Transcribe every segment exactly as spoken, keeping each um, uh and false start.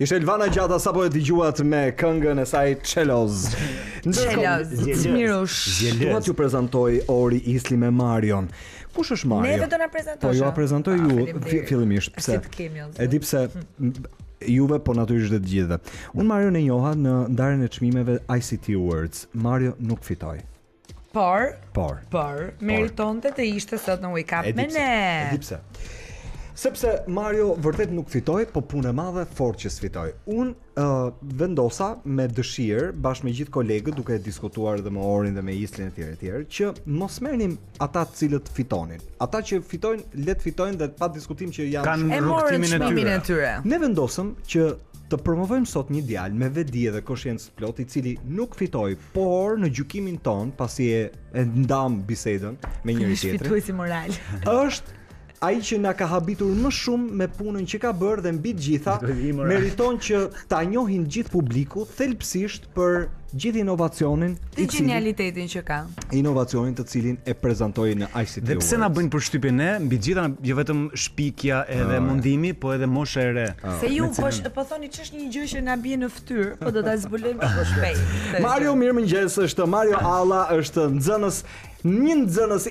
Ishte Elvana Gjata sapo e dëgjuat me këngën e saj Çeloz. Çeloz, Mirush. Dua t'ju prezantoj Ori Isli me Marion. Kush është Mario? Ne do t'na prezantosh. Po ju a prezantoj ju fillimisht, pse? E di pse juve, po natyrisht dhe të gjithëve. Unë Mario e njoha në ndarjen e çmimeve I C T Awards. Mario nuk fitoi. Por, por, por meritonte të ishte sot në Wake Up me ne. E di pse. Sepse Mario vërtet nuk fitoi, po punë e madhe fort që sfitoi. Unë uh, vendosa me dëshirë, bashkë me gjithë kolegët, duke e diskutuar dhe me Orin dhe me Islin e tjerë e tjerë, që mos merrnim ata të cilët fitonin. Ata që fitojnë, le të fitojnë dhe pa diskutim që janë kanë rrugtimin e tyre. Ne vendosëm që të promovojmë sot një djalë me vedi dhe konsciencë plot, i cili nuk fitoi, por në gjykimin ton, pasi e, e ndam bisedën me njëri tjetrin. Fituesi moral. Është ai që na ka habitur më shumë me punën që ka bërë dhe mbi të gjitha meriton që ta njohin gjithë publiku thelbësisht për gjithë inovacionin, të genialitetin që ka. Inovacionin të cilin e prezantoi në I C T. Dhe pse na bëjnë përshtypje ne, mbi gjitha jo vetëm shpikja edhe mundimi, po edhe mosha e re. Se ju po thoni ç'është një gjë që na bie në fytyrë, po do ta zbulojmë më shpejt. Mario, mirëmëngjes, është Mario Alla, është nxënës. Një nxënës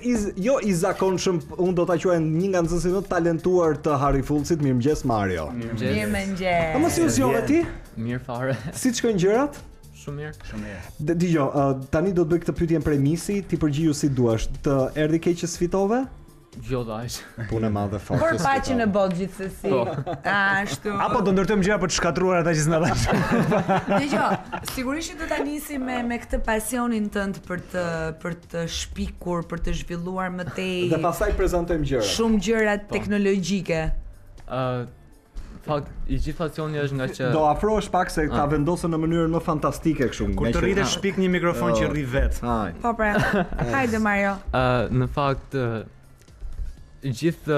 jo i zakonshëm, unë do ta quaj një nga nxënësit më të talentuar të Harifullësit. Mirëmëngjes Mario. Mirëmëngjes. Mirëmëngjes. A mos ju zgjova ti? Mirë fare. Si të shkojnë gjërat? Shumë mirë. Shumë mirë. Dgjoj, tani do të bëj këtë pyetje premisi, ti përgjigju si duash. Të erdhi keq që sfitove? Jo dash. Punë madhe fort. Por paqe në botë gjithsesi. Ashtu. Apo do ndërtojmë gjëra për të shkatruar ata që s'na dashën. Dgjoj, sigurisht që do ta nisim me me këtë pasionin tënd për të për të shpikur, për të zhvilluar më tej. Dhe pastaj prezantojmë gjëra. Shumë gjëra teknologjike. Ë fakt, i gjithë pasioni është nga që do afrohesh pak se ta vendosën në mënyrën më fantastike kështu. Kur të rritesh shpik një mikrofon që rri vet. Po pra. Hajde Mario. Ë në fakt gjithë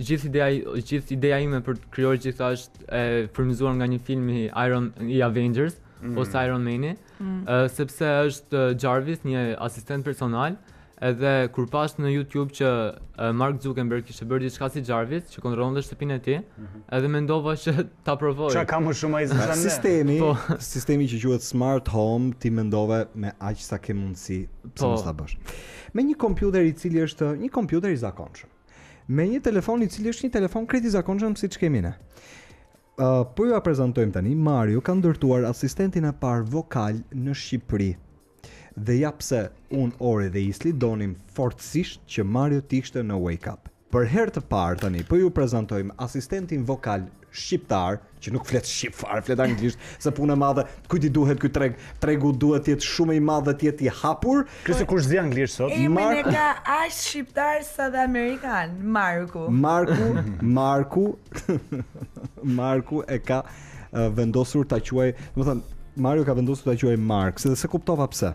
gjithë ideja gjithë ideja ime për të krijuar gjithçka është e frymëzuar nga një film i Iron i Avengers mm. ose Iron Mani, mm. uh, sepse është Jarvis, një asistent personal, edhe kur pas në YouTube që uh, Mark Zuckerberg kishte bërë diçka si Jarvis, që kontrollonte shtëpinë e tij, mm -hmm. edhe mendova që ta provoj. Çka ka më shumë ai zënë? Sistemi, po, sistemi që quhet Smart Home, ti mendove me aq sa ke mundësi, pse mos ta bësh? Me një kompjuter i cili është një kompjuter i zakonshëm. Me një telefon i cili është një telefon krejt i zakonshëm siç kemi ne. Uh, po ju a prezantojmë tani, Mario ka ndërtuar asistentin e parë vokal në Shqipëri. Dhe ja pse unë, Ori dhe Isli donim fortësisht që Mario t'ishte në Wake Up. Për herë të parë tani, po ju prezantojmë asistentin vokal shqiptar, që nuk flet shqip fare, flet anglisht, se punë e madhe, kujt i duhet ky treg, tregu duhet të jetë shumë i madh dhe të jetë i hapur. Kështu kush zë anglisht sot? Marku e ka aq shqiptar sa dhe amerikan, Marku. Marku, Marku, Marku e ka uh, vendosur ta quaj, domethënë Mario ka vendosur ta quaj Mark, se, se kuptova pse.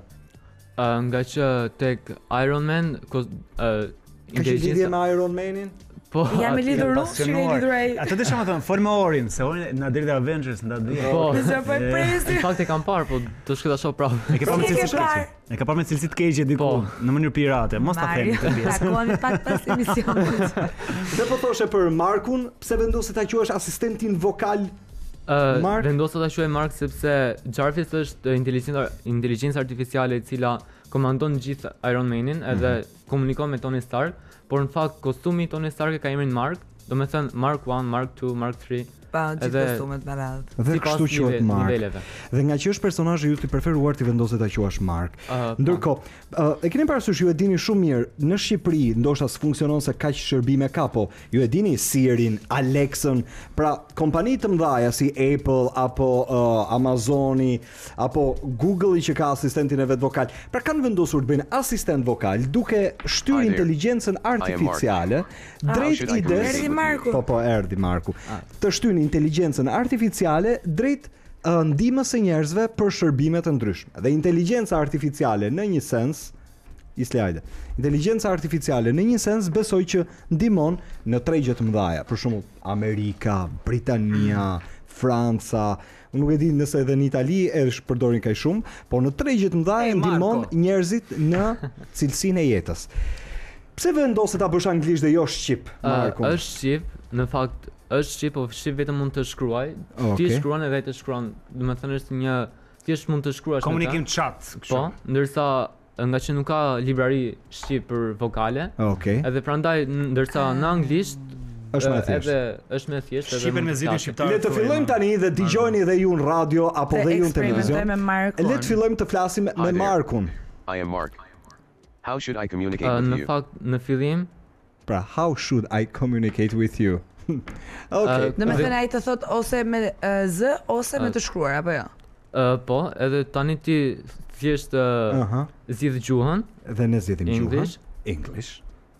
Uh, nga që tek Iron Man, kos, uh, kështë lidhje me Iron Manin? Po, jam e lidhur rrugë, që e lidhur ai. Ato të shumë thënë, formë Orin, se Orin na deri te Avengers na di. Po, në fakt e kam parë, po do shkoj ta shoh prapë. E ke parë me cilësi të keqe. E ke parë me cilësi të keqe diku në mënyrë pirate, mos ta themi këtë pjesë. Takohemi pak pas emisionit. Dhe po thoshe për Markun, pse vendosi ta quash asistentin vokal? Ë, vendosa ta quaj Mark sepse Jarvis është inteligjenca inteligjenca artificiale e cila komandon gjithë Iron Manin edhe komunikon me Tony Stark. Por në fakt kostumi Tony Stark e ka emrin Mark, do me thënë Mark one, Mark two, Mark three. Pa, gjithë kostumet me radhë. Dhe kështu quhet Mark. Dhe nga që është personazhi jutë i preferuar, ti vendoset ta quash Mark. Uh, Ndërkohë, uh, e keni parasysh, ju e dini shumë mirë, në Shqipëri ndoshta s'funksionon se kaq shërbime ka, po ju e dini Sirin, Alexën, pra kompanitë të mëdha si Apple apo uh, Amazoni apo Google që ka asistentin e vet vokal. Pra kanë vendosur të bëjnë asistent vokal duke shtyr inteligjencën artificiale drejt ah, ides. Po po, erdhi Marku. Ah. Të shtyni inteligjencën artificiale drejt uh, ndihmës së njerëzve për shërbime të ndryshme. Dhe inteligjenca artificiale në një sens, Islajde. Inteligjenca artificiale në një sens besoj që ndihmon në tregje të mëdha, për shembull Amerika, Britania, Franca, nuk e di nëse edhe në Itali e përdorin kaq shumë, por në tregje të mëdha ndihmon njerëzit në cilësinë e jetës. Pse vendose ta bësh anglisht dhe jo shqip? Është shqip, në fakt është shqip, po shqip vetëm mund të shkruaj. Ti shkruan e vetë shkruan, do të thënë është një thjesht mund të shkruash. Komunikim chat, kështu. Po, ndërsa nga që nuk ka librari shqip për vokale, edhe prandaj ndërsa në anglisht është më thjesht. Edhe është më thjesht, edhe shqipen me zilin shqiptar. Le të fillojmë tani dhe dëgjojeni dhe ju në radio apo dhe ju në televizion. Le të fillojmë të flasim me Markun. I am Mark. How should I communicate uh, with you? Në fakt në fillim, pra how should I communicate with you? Okej. Do të thënë ai të thot ose me uh, z ose uh, me të shkruar apo jo? Uh, po, edhe tani ti thjesht uh, uh-huh. zgjidh gjuhën dhe ne zgjidhim gjuhën English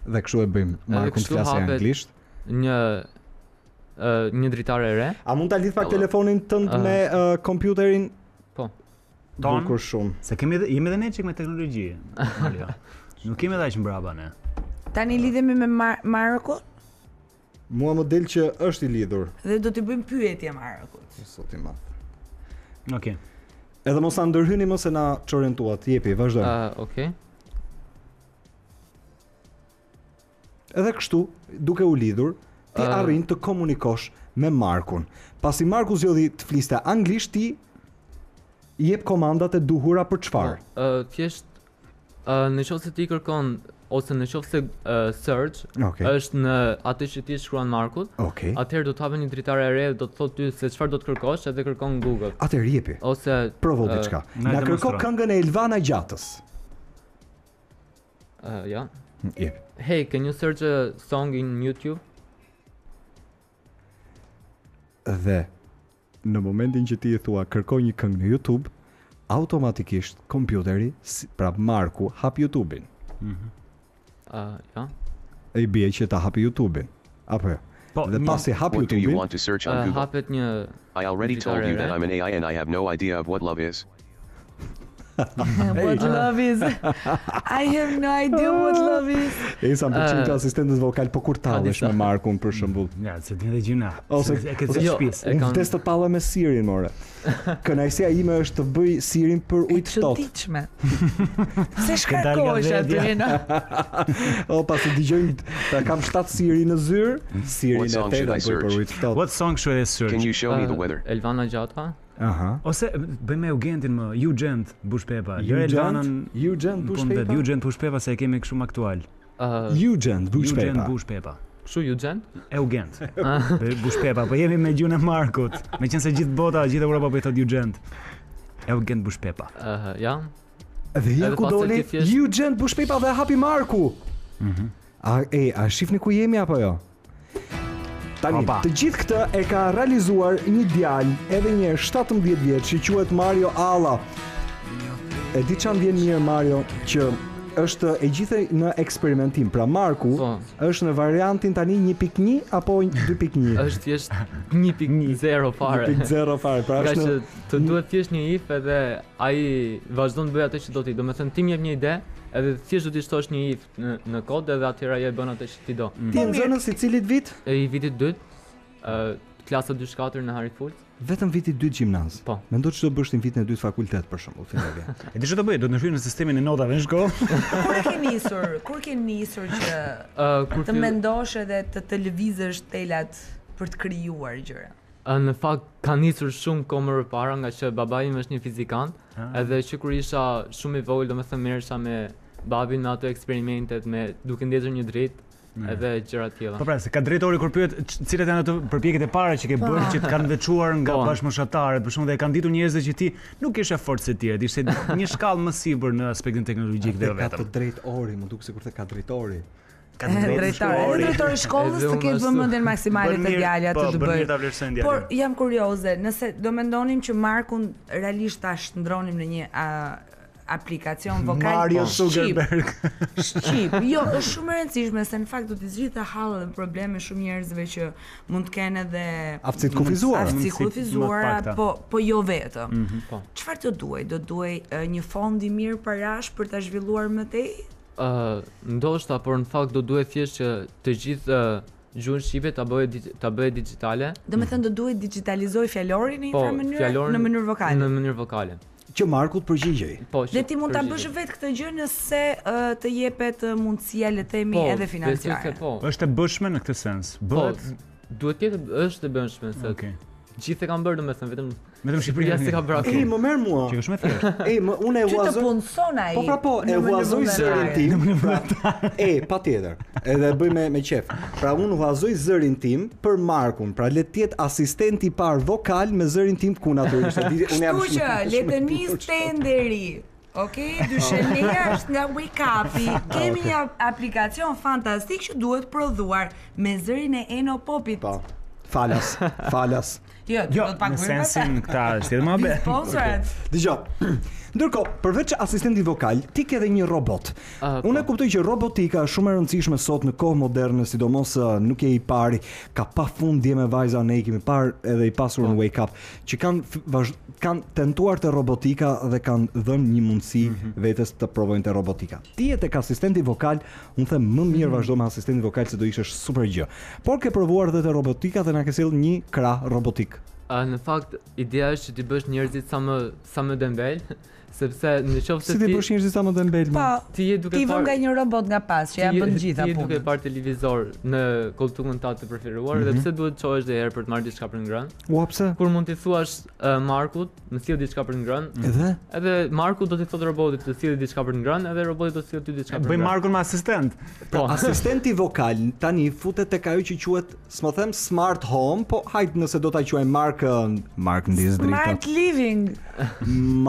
dhe kështu e bëjmë Markun të flasë anglisht. Një uh, një dritare e re. A mund ta lidh pak telefonin tënd uh, me uh, kompjuterin? Po. Don kur shumë. Se kemi edhe jemi edhe ne çik me teknologji. Nuk kemi dash mbrapa ne. Tani lidhemi me Mar Marokun. Mua më del që është i lidhur. Dhe do t'i bëjmë pyetje Marokut. Sot i madh. Okej. Okay. Edhe mos sa ndërhyni mos e na çorientuat, jepi, vazhdo. Ah, uh, okay. Edhe kështu, duke u lidhur, ti uh, arrin të komunikosh me Markun. Pasi Marku zgjodhi të fliste anglisht, ti i jep komandat e duhura për çfarë? Uh, thjesht uh, në qoftë se ti kërkon ose në qoftë se uh, search okay. është në atë që ti shkruan Markut, okay. atëherë do të hapen një dritare e re, do të thotë ty se çfarë do të kërkosh, edhe kërkon Google. Atëherë jepi. Ose provo uh, diçka. Na kërko këngën e Elvana Gjatës. Uh, ja. Jep. Hey, can you search a song in YouTube? Dhe në momentin që ti e thua kërkoj një këngë në YouTube, automatikisht kompjuteri, pra Marku, hap YouTube-in. Mhm. Ah, ja. Ai bie që ta hap YouTube-in. Apo. Po, dhe pasi hap YouTube-in, uh, hapet një I already told you that I'm an A I and I have no idea of what love is. What love is? I have no idea what love is. E sa përqim të asistentës vokal, po kur tallesh me Markun për shembull. Ja, se din dhe gjuna. Ose e këtë të shpis. Unë vdes të palla me Sirin, more. Kënaqësia ime është të bëj Sirin për ujtë tot. E qëtitshme. Se shkarkosh aty, no? O, pasi dëgjojmë, kam shtatë Siri në zyrë, Sirin e tëra për ujtë tot. What song should I search? Can you show me the weather? Elvana Gjata? Aha. Ose bëj me Eugentin më, Eugent Bush Pepa. Eugent, Eugent Bush Pepa. Eugent Bush Pepa se e kemi shumë aktual. Eugent Bush Pepa. Eugent Bush Pepa. Shu Eugent? Eugent. Bush Pepa, po jemi me gjuna Markut. Meqense gjithë bota, gjithë Europa po i thot Eugent. Eugent Bush Pepa. Aha, ja. Dhe je ku doli Eugent Bush Pepa dhe hapi Marku. Mhm. A e, a shifni ku jemi apo jo? Tani, të gjithë këtë e ka realizuar një djalë edhe një shtatëmbëdhjetë vjeç që quhet Mario Alla. E di çan vjen mirë Mario që është e gjithë në eksperimentim. Pra Marku so. Është në variantin tani një pikë një apo dy pikë një. Është thjesht një pikë zero fare. një pikë zero fare. Pra është në... të duhet thjesht një if edhe ai vazhdon të bëjë atë që do ti. Domethënë ti më jep një ide. Edhe thjesht do t'i shtosh një if në, në kod edhe atëra ja e bën atë që ti do. Mm. Ti në zonën si cilit vit? E i vitit dytë, uh, klasa dyzet e katër në Harifullësi. Vetëm viti i dytë gjimnaz. Po. Mendoj ç'do bësh në vitin e dytë fakultet për shembull, finale. E di ç'do bëj, do të ndryshoj në sistemin e notave në shkollë. Kur ke nisur? Kur ke nisur që uh, kur të mendosh edhe të të lëvizësh telat për të krijuar gjëra? Uh, në fakt ka nisur shumë kohë më parë nga që babai im është një fizikan, ah. edhe që kur isha shumë i vogël, domethënë merresha me babin në ato eksperimentet me duke ndjetur një dritë. Edhe gjëra të tilla. Po pra, se ka drejtori kur pyet cilat janë ato përpjekjet e para që ke bërë që të kanë veçuar nga bashkëmoshatarët, për shkak të kanë ditur njerëz që ti nuk ishe fort se tjerë, ishte një shkallë më sipër në aspektin teknologjik dhe vetëm. Ka të drejtori, më duk sikur të ka drejtori. Ka drejtori. Drejtori shkollës të ketë vëmendjen maksimale të djalit atë të bëj. Por jam kurioze, nëse do mendonim që Markun realisht ta shndronim në një aplikacion vokal Mario Zuckerberg. Shqip. Jo, është shumë e rëndësishme se në fakt do të zgjidhë hallën e probleme shumë njerëzve që mund të kenë edhe aftësi kufizuara, aftësi kufizuara, po po jo vetëm. Mm -hmm, po. Çfarë do duaj? Do duaj uh, një fond i mirë parash për ta zhvilluar më tej? Ë, uh, ndoshta, por në fakt do duhet thjesht që të gjithë uh, gjuhën shqipe ta bëjë ta bëjë digjitale. Domethënë do duhet digitalizoj fjalorin në një farë mënyrë në mënyrë vokale. Në mënyrë vokale. që Markut përgjigjej. Po, dhe ti mund ta bësh vetë këtë gjë nëse uh, të jepet mundësia, le të themi, po, edhe financiare. Po. Është e bëshme në këtë sens. Bëhet, po, duhet të jetë, është e bëshme, se okay. Gjithë e kam bërë, domethënë, vetëm vetëm Shqipëria s'e ka bërë. Ej, më merr mua. Që është më thjesht. Ej, unë e huazoj. Ti të punson ai. Po pra po, e huazoj zërin tim. Ej, patjetër. Edhe e bëj me me qef. Pra unë huazoj zërin tim për Markun. Pra le të jetë asistenti i parë vokal me zërin tim ku natyrisht. Unë jam. Kuçi, le të nis tenderi. Okej, dyshelia është nga Wake Up. Kemi një aplikacion fantastik që duhet prodhuar me zërin e Eno Popit. Falas, falas. Jo, jo, në sensin këta është edhe më be. Dgjoj. Ndërkohë, përveç asistentit vokal, ti ke edhe një robot. Uh, Unë e kuptoj që robotika është shumë e rëndësishme sot në kohë moderne, sidomos nuk je i pari, ka pafund dje me vajza, ne i kemi parë edhe i pasur në Wake Up, që kanë kanë tentuar të robotika dhe kanë dhënë një mundësi mm -hmm. vetes të provojnë të robotika. Ti je tek asistenti vokal, unë them më mirë vazhdo me asistenti vokal se do ishte super gjë. Por ke provuar edhe të robotika dhe na ke sill një krah robotik. Uh, në fakt, ideja është që ti bësh njerëzit sa më sa më dembel, sepse në qoftë se si ti bësh njerëzit sa më dembel, pa, ti je duke parë. Ti vjen nga një robot nga pas që ja bën gjitha punën. Ti je duke parë televizor në koltukun tënd të preferuar, mm -hmm. dhe pse duhet çohesh dhe herë për të marrë diçka për ngrënë? Ua, pse? Kur mund t'i thuash uh, Markut, më sill diçka për ngrënë. Edhe? Edhe Marku do t'i thotë robotit të sillë diçka për ngrënë, edhe roboti do të sillë ty diçka për ngrënë. Bëj Markun me asistent. Po, asistenti vokal tani futet tek ajo që quhet, s'mo them smart home, po hajt nëse do ta quaj Mark Mark ndjes drita. Smart living.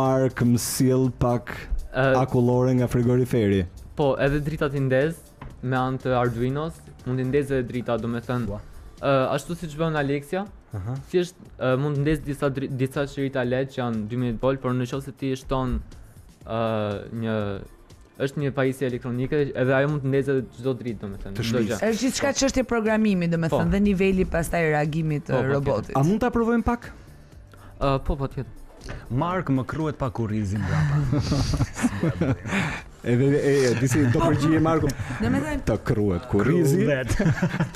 Mark msil pak uh, akullore nga frigoriferi. Po, edhe drita ti ndez me anë të Arduinos, mund të ndez edhe drita, domethënë. Wow. Uh, ashtu siç bën Alexa, uh-huh. thjesht uh, mund të ndez disa disa çerita L E D që janë dy mijë volt, por nëse ti shton uh, një është një pajisje elektronike, edhe ajo mund të ndezë çdo dritë, domethënë. Është gjithçka çështje programimi, domethënë, dhe niveli pastaj reagimit të robotit. A mund ta provojmë pak? Uh, po, patjetër. Mark më kruhet pa kurrizin brapa. Edhe e disi do përgjigje Marku. Domethënë të kruhet kurrizi,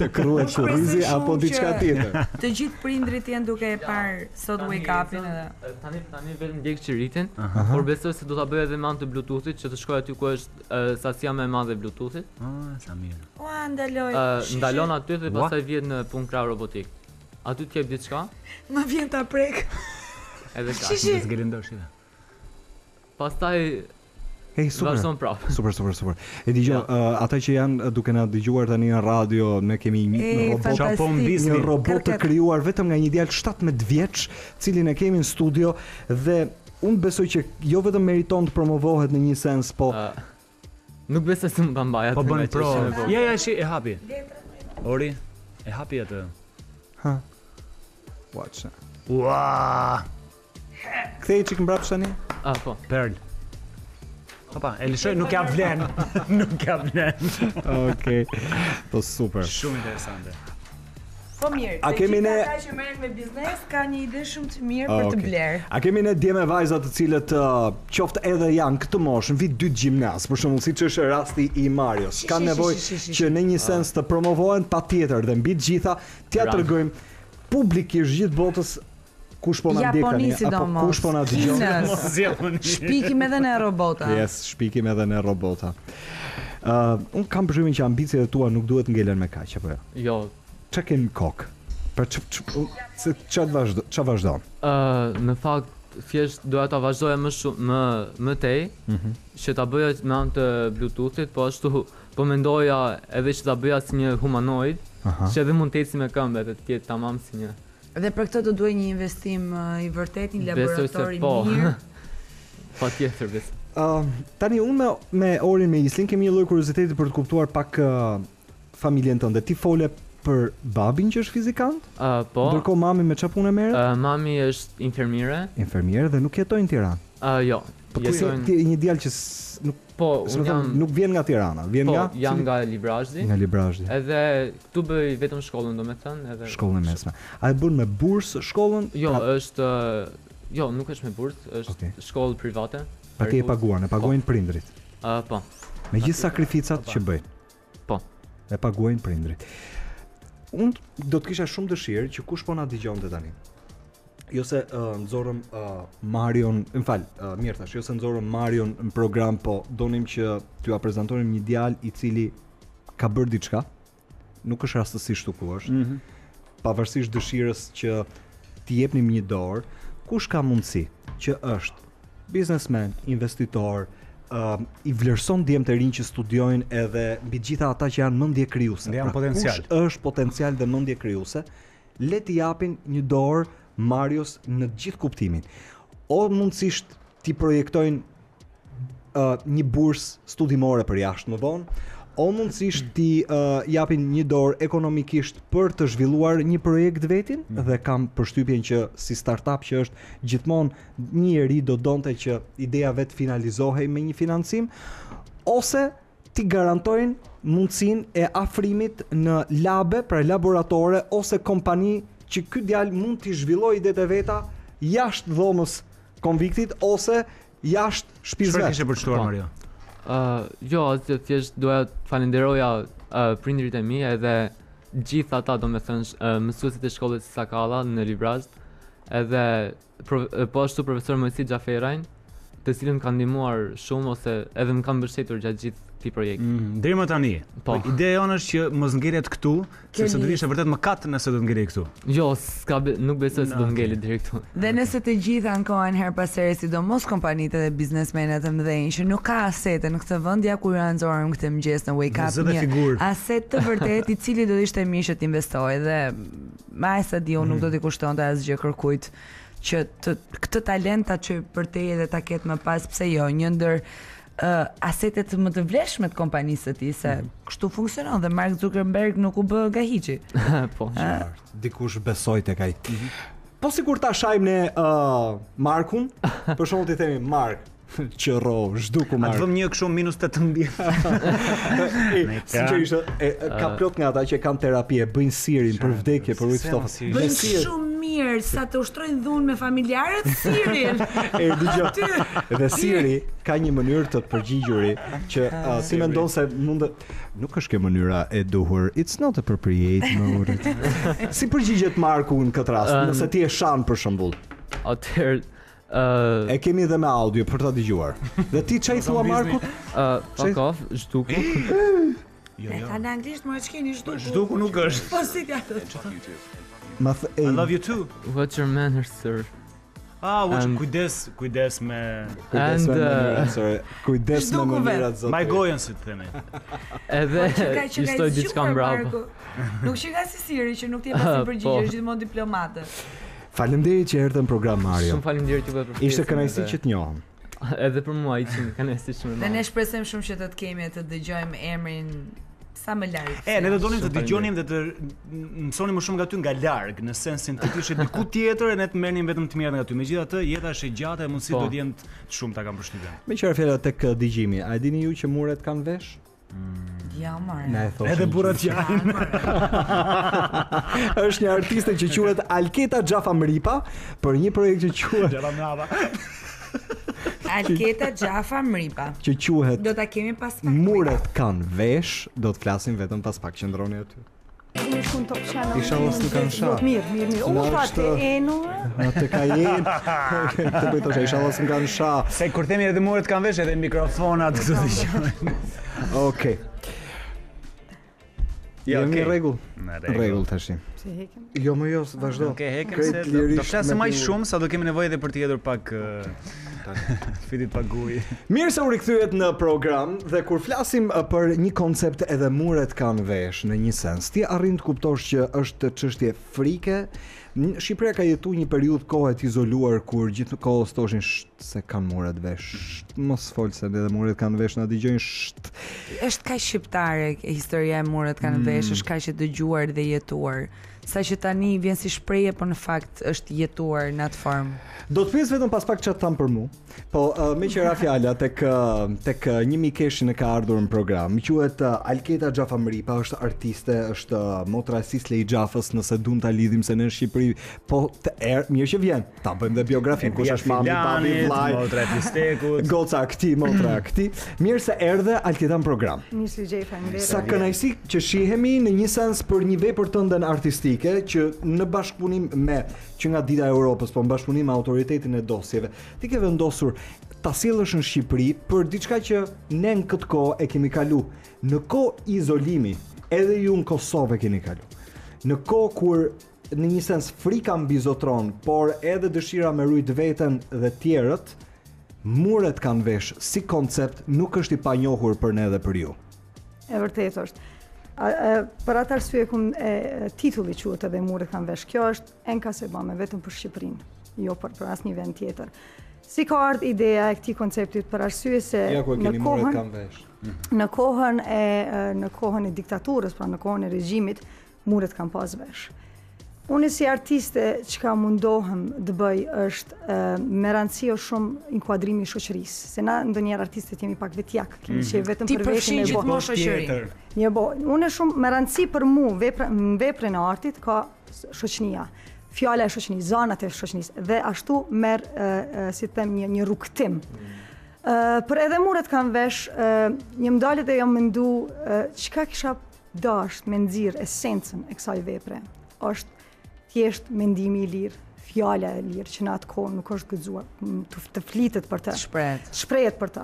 të kruhet kurrizi apo diçka tjetër. Të gjithë prindrit janë duke e parë sot Wake Up-in edhe tani tani vetëm ndjek çiritin, por besoj se do ta bëj edhe me anë të Bluetooth-it, që të shkoj aty ku është sasia më e madhe e Bluetooth-it. Ah, sa mirë. Ua, ndaloj. Ndalon aty dhe pastaj vjen në punë krah robotik. Aty të jep diçka. Më vjen ta prek. Edhe ka, më zgjelendosh ide. Pastaj Hey, super, super, super, super. E dëgjoj, uh, ata që janë duke na dëgjuar tani në radio, ne kemi një, hey, një robot, Japon Disney, një robot të krijuar vetëm nga një djalë shtatëmbëdhjetë vjeç, cilin e kemi në studio dhe unë besoj që jo vetëm meriton të promovohet në një sens, po uh, nuk besoj se mund ta mbaj atë. Po bën pro. Ja, ja, shi, e hapi. Ori, e hapi atë. Ha. Watch. Ua! Kthej çik mbrapsht tani? Ah, po. Pearl. Opa, e lëshoj, nuk ja vlen. Nuk ja vlen. Okej. Po super. Shumë interesante. Po mirë. A kemi ne ata që merren me biznes ka një ide shumë të mirë për të bler. A kemi ne dje me vajza të cilët qoftë edhe janë këtë moshë, vit dy gjimnaz, për shembull, siç është rasti i Marios. Kan nevojë që në një sens të promovohen patjetër dhe mbi të gjitha t'ia tregojmë publikisht gjithë botës kush po na dikon apo kush po na dëgjon. Shpikim edhe në robota. Yes, shpikim edhe në robota. Uh, un kam përshtymin që ambicet e tua nuk duhet ngelen me kaq apo jo. Jo. Çka kemi kok? Për çfarë vazhdon? Çfarë vazhdon? Ë, në fakt thjesht doja ta vazhdoja më shumë më më tej, mm-hmm. që ta bëja me anë të Bluetooth-it, po ashtu po mendoja edhe që ta bëja si një humanoid, aha. që edhe mund të ecim me këmbët, të jetë tamam si një. Dhe për këtë do duhet një investim uh, i vërtet, një laborator i mirë. Patjetër, besoj. Ëm, tani unë me, me Orin me Islin kemi një lloj kurioziteti për të kuptuar pak uh, familjen tënde. Ti fole për babin që është fizikant? Uh, po. Ndërkohë mami me çfarë punë merret? Uh, mami është infermiere. Infermiere dhe nuk jetojnë në Tiranë. Ë uh, jo. Po jetojnë... si një djalë që nuk po jam... nuk vjen nga Tirana, vjen po, nga Po, jam nga Librajdi. Nga Librajdi. Edhe këtu bëj vetëm shkollën, domethënë, edhe shkollën mesme. A e bën me bursë shkollën? Jo, pra... është jo, nuk është me bursë, është okay. shkollë private. Pati e paguan, e paguajnë po. prindrit. Ë uh, po. Me gjithë sakrificat po, që bëjnë. Po. E paguajnë prindrit. Unë do të kisha shumë dëshirë që kush po na dëgjonte tani. jo se uh, nxorëm uh, Marion, më fal, uh, mirë tash, jo se nxorëm Marion në program, po donim që t'ju prezantonim një djalë i cili ka bërë diçka, nuk është rastësisht ku është, mm -hmm. pavarësisht dëshirës që t'i jepnim një dorë, kush ka mundësi që është businessman, investitor, uh, i vlerëson djem të rinj që studiojnë edhe mbi gjitha ata që janë mendje krijuese. Pra, kush është potencial dhe mendje krijuese, le t'i japin një dorë Marios në gjithë kuptimin. O mundësisht t'i projektojnë uh, një bursë studimore për jashtë më vonë, o mundësisht t'i uh, japin një dorë ekonomikisht për të zhvilluar një projekt vetin, mm. dhe kam përshtypjen që si startup që është gjithmonë njëri do donte që ideja vet finalizohej me një financim, ose ti garantojnë mundësinë e afrimit në labe, pra laboratore ose kompani që ky djalë mund t'i zhvilloj idetë e veta jashtë dhomës konviktit ose jashtë shpizve. Shpër kishe përçtuar, Mario? Uh, jo, thjesht doja falenderoja uh, prindrit e mi edhe gjitha ta, do me thënë, uh, mësuesit e shkollës Sakalla në Librajdi, edhe prof, po ashtu profesor Mojsi Xhaferajn, të cilën kanë ndihmuar shumë ose edhe më kanë mbështetur gjatë gjithë këtij projekti. Mm, deri më tani. Po. Ideja jonë është që mos ngjelet këtu, sepse do të ishte vërtet mëkat nëse do të ngelej këtu. Jo, s'ka, nuk besoj se do të ngelet deri këtu. Dhe nëse të gjithë ankohen her pas here, sidomos kompanitë dhe biznesmenët e mëdhenj që nuk ka asete në këtë vend, ja ku janë nxorëm këtë mëngjes në Wake Up një aset të vërtet i cili do të ishte mirë që të investojë dhe masa diu nuk do t'i kushtonte asgjë kërkujt që të, këtë talenta që për te edhe ta ketë më pas, pse jo, një ndër uh, asetet më të vleshme të kompanisë të ti, se mm. kështu funksionon dhe Mark Zuckerberg nuk u bë gahiçi. Po, qartë, dikush besoj tek ai. Mm -hmm. Po sikur ta shajmë ne uh, Markun, për shumë t'i themi Mark, qërro, zhduku Mark. Atë vëm një kështu minus tetëmbëdhjetë. Sinqerisht, ka plot nga ata që kanë terapi, e bëjnë Sirin për vdekje, për ujtofës. Bëjnë shumë mirë, sa të ushtrojnë dhunë me familjarët, Siri. E dëgjoj. Dhe Siri ka një mënyrë të përgjigjuri që uh, si mendon se mund të nuk është kjo mënyra e duhur. It's not appropriate, më urët. Si përgjigjet Marku në këtë rast, um, nëse ti e shan për shembull? Atëherë uh, e kemi edhe me audio për ta dëgjuar. Dhe ti çai thua Markut? Ë, fuck off, zhduku. Jo, jo. Në anglisht më çkeni zhduku. Zhduku nuk është. Po si ti atë? I love you too. What's your manners, sir? Ah, what's um, kujdes, kujdes me kujdes and, uh, me sorry, kujdes me mënyrat zotë. My gojen si të themi. Edhe ishtoj diçka mbrapa. Nuk shika si Siri që nuk t'je pasim përgjigje, është gjithmonë diplomate. Faleminderit që erdhën në program Mario. Shumë faleminderit juve për pjesën. Ishte kënaqësi që t'njohëm. Edhe për mua ishin kënaqësi shumë. Ne shpresojmë shumë që të të kemi të dëgjojmë emrin sa më larg. E, ne do donim të dëgjonim dhe të mësonim më shumë nga ty nga larg, në sensin të ishte diku tjetër e ne të merrnim vetëm të mirën nga ty. Megjithatë, jeta është e gjatë e mundësitë do të jenë të shumta, kam përshtypjen. Me çfarë fjala tek dëgjimi? A e dini ju që muret kanë vesh? Ja, marrë. Edhe burrat janë. Është një artiste që quhet Alketa Xhafa Mripa për një projekt që quhet Alketa Xhafa Mripa. Që quhet. Do ta kemi pas pak. Muret kanë vesh, do të flasim vetëm pas pak, qëndroni aty. Ishun top channel. Isha mos nuk kanë shah. Mirë, mirë, mirë. U fatë enu. Atë ka jenë. Të bëjtosh, isha mos nuk kanë shah. Se kur themi edhe muret kanë vesh, edhe mikrofonat këtu dëgjojnë. Okej. Ja, në rregull. Në rregull tash. Se hekem? Jo, më jo, vazhdo. Okej, hekem se do flasim më shumë sa do kemi nevojë edhe për të hedhur pak fitit pak gujë. Mirë se u rikthyet në program dhe kur flasim për një koncept edhe muret kanë vesh në një sens, ti arrin të kuptosh që është çështje frike. Shqipëria ka jetu një periudhë kohë të izoluar kur gjithkohës thoshin se kanë muret vesh. Mos fol se edhe muret kanë vesh, na dëgjojnë. Është kaq shqiptare historia e muret kanë vesh, është kaq e dëgjuar dhe jetuar. Sa që tani vjen si shprehje, por në fakt është jetuar në atë formë. Do të pyes vetëm pas pak çfarë tham për mua. Po uh, me qira fjala tek uh, tek uh, një mikeshin e ka ardhur në program. Quhet uh, Alketa Xhafa Mripa, është artiste, është uh, motra e Sisley Xhafës, nëse duam ta lidhim se në Shqipëri po të erë, mirë që vjen. Ta bëjmë dhe biografinë, kush është mami, babi, vllaj, motra e pistekut, goca këtij, motra këtij. Mirë se erdhe Alketa në program. Mirë se gjej, faleminderit. Sa kënaqësi që shihemi në një seancë për një vepër tënde artistike që në bashkëpunim me që nga dita e Europës, po në bashkëpunim me autoritetin e dosjeve. Ti ke vendosur ta sjellësh në Shqipëri për diçka që ne në këtë kohë e kemi kalu. Në kohë izolimi, edhe ju në Kosovë e keni kalu. Në kohë kur në një sens frika mbi zotron, por edhe dëshira me rujt veten dhe tjerët, muret kanë vesh si koncept nuk është i panjohur për ne dhe për ju. E vërtet është. A, a, për atë arsye kum titulli quhet edhe muret kanë vesh. Kjo është enka se bame vetëm për Shqipërinë, jo për, për asnjë vend tjetër. Si ka ardhur ideja e këtij konceptit për arsye se ja, në kohën në kohën e në kohën e diktaturës, pra në kohën e regjimit, muret kanë pas vesh. Unë si artiste çka mundohem të bëj është me rancëo shumë inkuadrimin e shoqërisë, se na ndonjëherë artistët jemi pak vetjak, kemi mm. që vetëm për veshjen e botës. Një bo, unë shumë me ranci për mua, vepra veprën e artit ka shoqënia. Fjala e shoqënisë, zanat e shoqënisë dhe ashtu merr uh, si të them një një rrugtim. Mm. Uh, për edhe muret kanë vesh, uh, një mdalë dhe jam mendu çka uh, kisha dash me nxirr esencën e kësaj vepre. Është thjesht mendimi i lirë, fjala e lirë që në atë kohë nuk është guxuar të, të flitet për të. Shprehet. Shprehet për ta.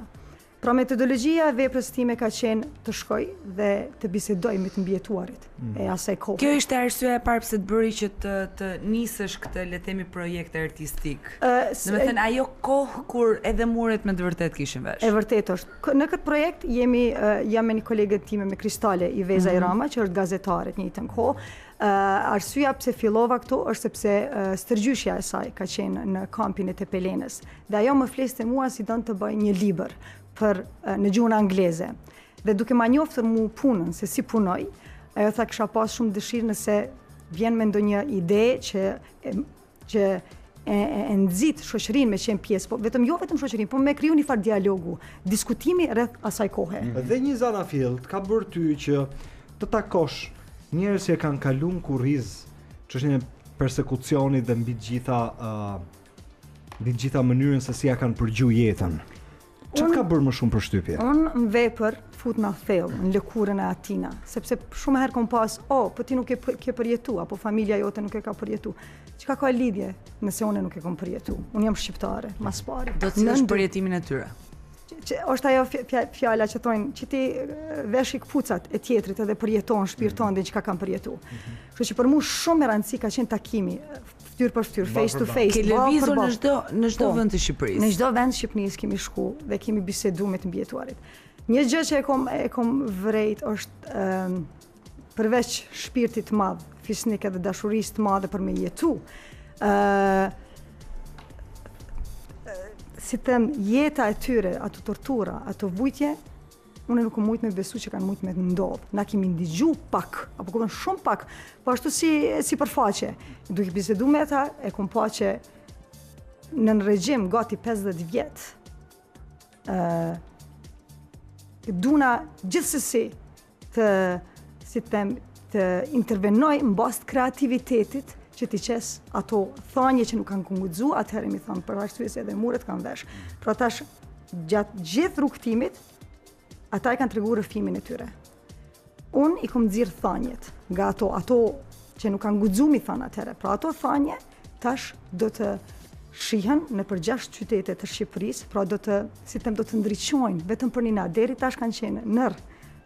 Pra metodologjia e veprës time ka qenë të shkoj dhe të bisedoj me të mbijetuarit mm. e asaj kohë. Kjo ishte arsyeja e parë pse të bëri që të, të nisësh këtë le të themi projekt artistik. Uh, Domethënë ajo kohë kur edhe muret me të vërtet kishin vesh. E vërtet është. Në këtë projekt jemi uh, jam me një kolegët time me Kristale i Veza mm. i Rama që është gazetare të njëjtën kohë. Uh, arsyeja pse fillova këtu është sepse uh, stërgjyshja e saj ka qenë në kampin e Tepelenës. Dhe ajo më fliste mua si don të bëj një libër për në gjuhën angleze. Dhe duke ma njoftur mu punën, se si punoj, ajo tha kisha pas shumë dëshirë nëse vjen me ndonjë ide që që e, e nxit shoqërinë me qenë pjesë, po vetëm jo vetëm shoqërinë, po me kriju një farë dialogu, diskutimi rreth asaj kohe. Mm-hmm. Dhe një zana fill ka bërë ty që të takosh njerëz që kanë kaluar kurriz, çështjen e përsekucionit dhe mbi gjitha uh, mbi gjitha mënyrën se si ja kanë përgjuar jetën. Që ka bërë më shumë për shtypje? Unë në vepër fut në thellë, në lëkurën e atina, sepse shumë herë kom pas, o, oh, po ti nuk e ke përjetu, apo familja jote nuk e ka përjetu. Çka ka lidhje nëse unë nuk e kom përjetu? Unë jam shqiptare, mas pari. Do të cilësh përjetimin e tyre. Është ajo fjala që thonë, që ti vesh i kpucat e tjetrit edhe përjeton, shpirton dhe çka kanë përjetu. Kështu që për mua shumë e rëndësishme ka qenë takimi, fytyrë për fytyrë, face to face. Ke lëvizur në çdo në çdo vend të Shqipërisë. Në çdo vend të Shqipërisë kemi shku dhe kemi biseduar me të mbijetuarit. Një gjë që e kom e kom vërejt është përveç shpirtit të madh, fisnik edhe dashurisë të madhe për me jetu. ë Si them, jeta e tyre, ato tortura, ato vujtje, unë nuk mujt me besu që kanë mujt me të ndodhë. Na kemi ndigju pak, apo kupton shumë pak, po ashtu si, si përfaqe. Duke bisedu me ta, e kom pa që në në regjim gati pesëdhjetë vjet, uh, duna gjithsesi të, si them, të intervenoj në bastë kreativitetit, që t'i qes ato thanje që nuk kanë kungudzu, atëherë mi thamë për arsye se edhe muret kanë vesh. Pra tash, gjatë gjithë rrugtimit, ata i kanë tregu rëfimin e tyre. Unë i kom nxirë thanjet nga ato, ato që nuk kanë guxu mi thanë atëherë. Pra ato thanje, tash do të shihen në për gjashtë qytete të Shqipërisë, pra do të, si them, do të ndriçojnë, vetëm për nina, deri tash kanë qenë nër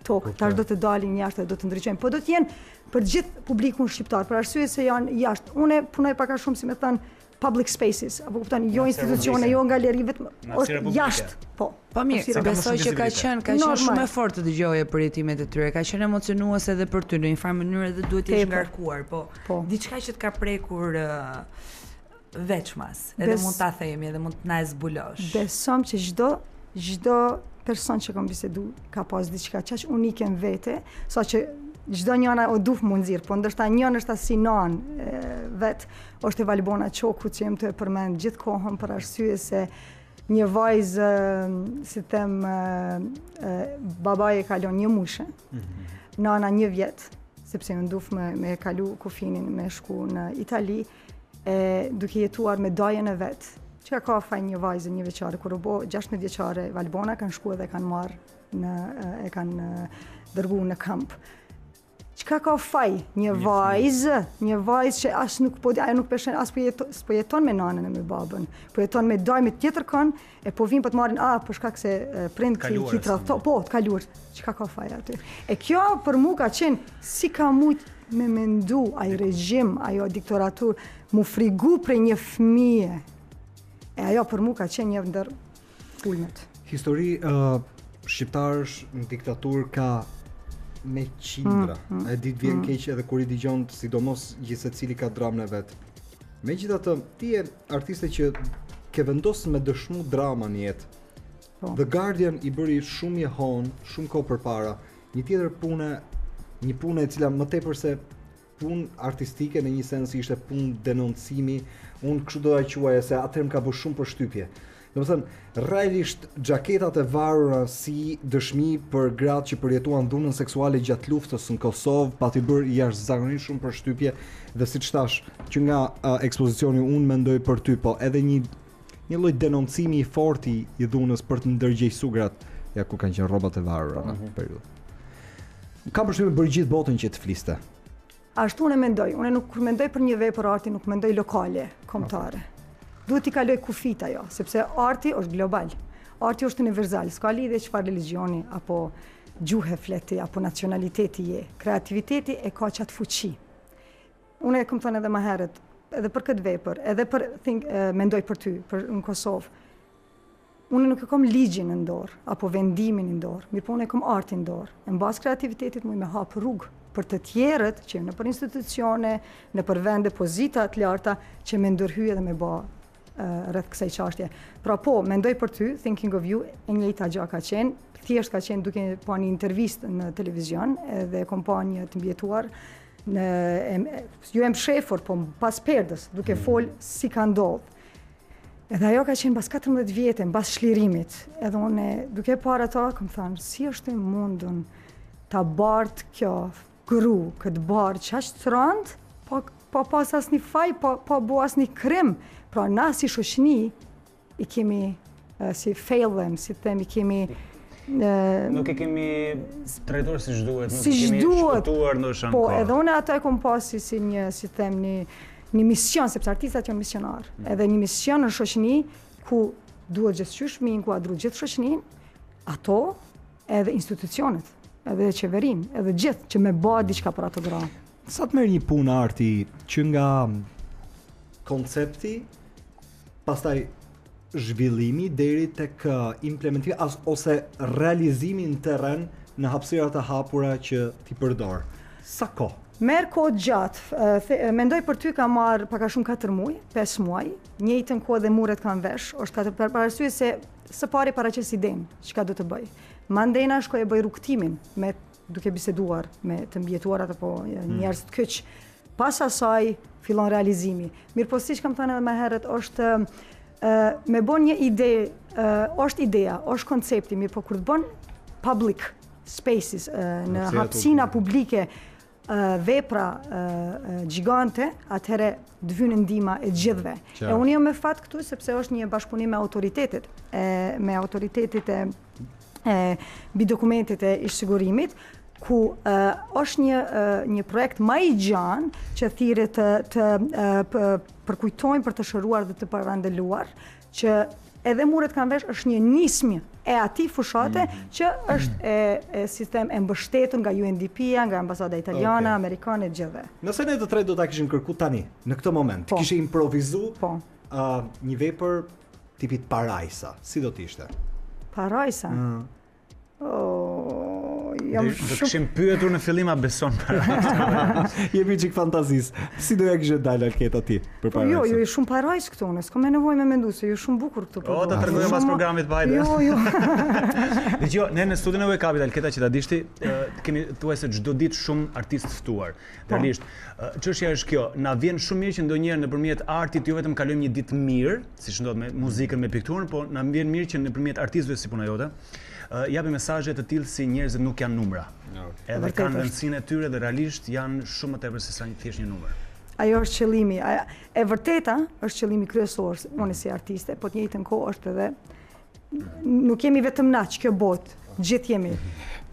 tokë, tash do të dalin jashtë dhe do të ndriçojnë. Po do të jenë për gjithë publikun shqiptar, për arsye se janë jashtë. Unë punoj pak a shumë si me thënë public spaces, apo kupton, jo institucione, jo galeri, vetëm është jashtë. Po. Po mirë, besoj që ka qenë, ka qenë shumë e fortë të dëgjoje përjetimet e tyre, ka qenë emocionuese edhe për ty në një farë mënyrë dhe duhet të jesh ngarkuar, po. po. Diçka që të ka prekur uh, veçmas, edhe Bes... mund ta themi, edhe mund të na e zbulosh. Besom që çdo çdo person që kam bisedu ka pas diçka çaq unike në vete, saqë çdo njëna o duf mund nxirr, po ndoshta njën është as sinon vet, është e Valibona Choku që jam të përmend gjithkohon për arsye se një vajzë, si them, babai e kalon një mushë, nana një vjet, sepse u nduf me, me kalu kufinin me shku në Itali, e duke jetuar me dajën e vet, që ka faj një vajzë, një veçare, kur u bo gjashtëmbëdhjetë vjeçare, Valibona kanë shku edhe kanë marrë në, e kanë dërgu në kamp. Çka ka faj një vajzë, një vajzë që as nuk po, ajo nuk peshen, as po jeton me nanën e me babën, po jeton me dajmë tjetër kon, e po vim po të marrin, a, për shkak se prind ki, ki tradhto, po, të kaluar. Çka ka faj aty? E kjo për mua ka qenë si ka mujt me mendu ai regjim, ajo diktaturë, mu frigu për një fëmijë. E ajo për mua ka qenë një ndër ulmet. Histori uh, shqiptarësh në diktaturë ka me qindra. Mm, mm, e ditë vjen mm. keq edhe kur i digjon, sidomos gjithsecili ka dramën e vet. Megjithatë, ti je artiste që ke vendosur me dëshmu drama në jetë. Oh. The Guardian i bëri shumë i hon, shumë kohë përpara. Një tjetër punë, një punë e cila më tepër se punë artistike në një sens ishte punë denoncimi. Unë kështu do ta quaja se atëherë më ka bërë shumë përshtypje. Domethënë, realisht xhaketat e varura si dëshmi për gratë që përjetuan dhunën seksuale gjatë luftës në Kosovë, pati bërë jashtëzakonisht shumë përshtypje dhe siç thash, që nga uh, ekspozicioni unë mendoj për ty, po edhe një një lloj denoncimi i fortë i dhunës për të ndërgjegjësuar gratë, ja ku kanë qenë rrobat e varura uh-huh. në periudhë. Kam përshtypjen për gjithë botën që të fliste. Ashtu unë mendoj, unë nuk kur mendoj për një vepër arti nuk mendoj lokale, kombëtare. Duhet t'i kaloj kufit ajo, sepse arti është global. Arti është universal, s'ka lidhje çfarë religioni apo gjuhë fleti apo nacionaliteti je. Kreativiteti e ka çat fuqi. Unë e kam thënë edhe më herët, edhe për këtë vepër, edhe për think, e, mendoj për ty, për në Kosovë. Unë nuk e kam ligjin në dorë apo vendimin në dorë, mirë po unë e kam artin në dorë. Në bazë kreativitetit më hap rrugë për të tjerët që në për institucione, në për vende, pozita të larta që me ndërhyje dhe me ba uh, rreth kësaj çështje. Pra po, mendoj për ty, thinking of you, e njëjta gjë ka qenë, thjesht ka qenë duke pa një intervistë në televizion edhe kompanjë të mbjetuar në ju e mshefur, po pas perdës, duke fol si ka ndodhur. Edhe ajo ka qenë pas katërmbëdhjetë vjetë, pas shlirimit. Edhe unë duke parë ato, kam thënë, si është e mundun ta bart kjo gru, këtë barë që ashtë të rëndë, pa, pa pas asë një faj, pa, pa bo asë një krim. Pra na si shoshni, i kemi, uh, si fail them, si them, i kemi... Uh, nuk e kemi trajtuar si shduhet, si nuk e kemi shpëtuar në shanë. Po, edhe une ato e kom pasi si një, si them, një, një mision, sepse artistat janë misionar. Mm. Edhe një mision në shoshni, ku duhet gjithë qyshmin, ku adru gjithë shoshnin, ato edhe institucionet. Edhe qeverin, edhe gjithë që me ba diçka për ato gra. Sa të merr një punë arti që nga koncepti, pastaj zhvillimi deri tek implementimi as, ose realizimi në terren në hapësira të hapura që ti përdor? Sa kohë? Merr kohë gjatë. Mendoj për ty ka marr pak a shumë katër muaj, pesë muaj, njëjtën kohë dhe muret kanë vesh, është për arsye se së pari paraqes idenë, çka do të bëj. Mandena shkoj e bëj rukëtimin, me duke biseduar me të mbjetuarat apo njerëz të kyç. Pas asaj fillon realizimi. Mirë po siç kam thënë edhe më herët, është uh, me bën një ide, uh, është ideja, është koncepti, mirë po kur të bën public spaces, uh, në hapësina publike, uh, vepra uh, gjigante, atëherë të vynë ndihma e gjithëve. E unë jam me fat këtu sepse është një bashkëpunim me autoritetet, e, me autoritetet e e mbi dokumentet e sigurimit, ku e, është një e, një projekt më i gjatë që thirret të, të e, përkujtojnë për të shëruar dhe të parandeluar që edhe muret kanë vesh është një nismë e atij fushate mm. që është e, e sistem e mbështetur nga U N D P-ja, nga ambasada italiane, okay. amerikane e gjithëve. Nëse ne të tre do ta kishim kërku tani, në këtë moment, po. Kishe improvizu po. uh, një vepër tipit parajsa, si do të ishte? Parajsa? Mm. Oh, jam shumë... Do këshim pyetur në fillim a beson parajsa. Jemi çik fantazis. Si do ja kishe dalë Alketa ti për parajsa? Jo, jo, shumë parajs këtu, unë s'kam nevojë me mendu, se ju shumë bukur këtu. O, ta tregojmë pas programit, vajde. Jo, jo. Dgjoj, ne në studion e Wake Up-it Alketa që ta dishti, kemi thuaj se çdo ditë shumë artistë ftuar. Realisht, çështja është kjo, na vjen shumë mirë që ndonjëherë nëpërmjet artit jo vetëm kalojmë një ditë mirë, siç ndodh me muzikën, me pikturën, po na vjen mirë që nëpërmjet artistëve si puna jote. Uh, japi mesazhe të tillë si njerëzit nuk janë numra. Okay. Edhe kanë rëndësinë e tyre dhe realisht janë shumë më tepër se sa thjesht një numër. Ajo është qëllimi. E vërteta është qëllimi kryesor, unë si artiste, po të njëjtën kohë është edhe nuk jemi vetëm na që kjo botë, gjithë jemi.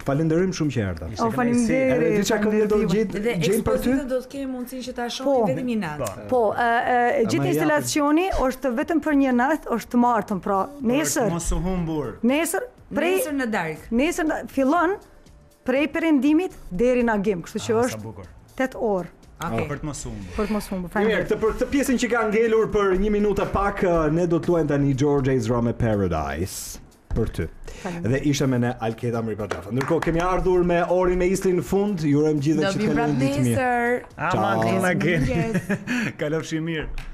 Falenderim shumë qerta. O falenderim. Edhe diçka këndë do gjithë gjejmë për ty. Do të kemi mundësinë që ta shohim vetëm një natë. Po, gjithë instalacioni është vetëm për një natë, është të martën, pra nesër. Mos u humbur. Nesër, prej nesër në darkë. Nesër fillon prej perëndimit deri në agim, kështu që është tetë orë. Për të mos humbur. Për të mos humbur. Mirë, këtë për këtë pjesën që ka ngelur për një minutë pak, ne do të luajmë tani George Ezra me Paradise. Për ty. Dhe isha me ne Alketa Mripa. Ndërkohë kemi ardhur me orën e isli në fund. Ju urojmë gjithë që të kalojmë ditë mirë. Do vi pra nesër. Ama këtu na gjeni. Kalofshi mirë.